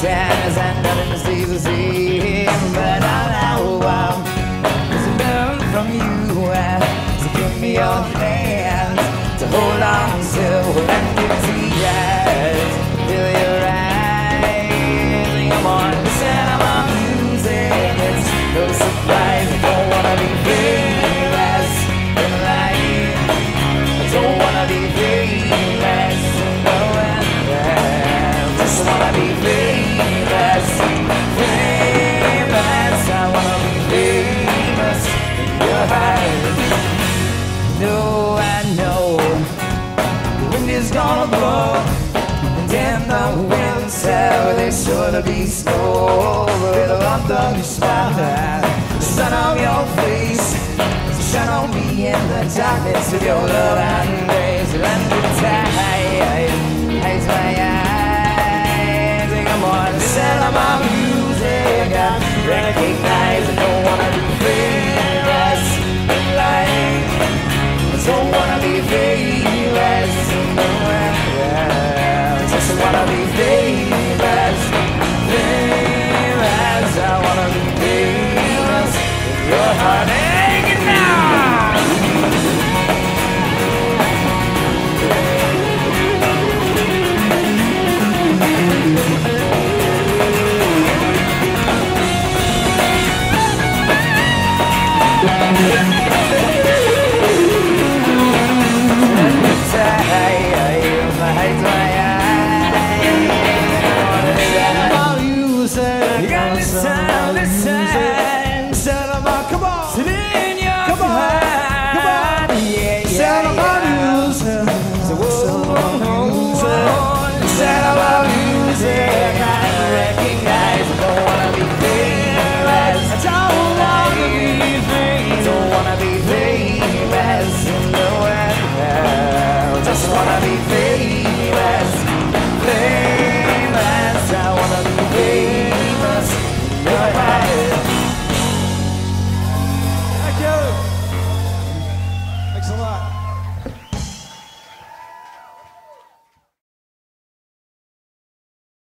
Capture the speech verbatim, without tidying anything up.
sadness and darkness is the same. But I know I'm learn from you, so give me your hands to hold on to when I give tears till your eyes. You're more than sound of music. It's no surprise I don't wanna be famous in life. I don't wanna be famous in the world. I just wanna be famous, famous. I wanna be famous in your heart. No, I know the wind is gonna blow. In the winter, there's sure to be snow. It'll love the smile, the sun on your face, so shine on me in the darkness with your love and grace. And the tide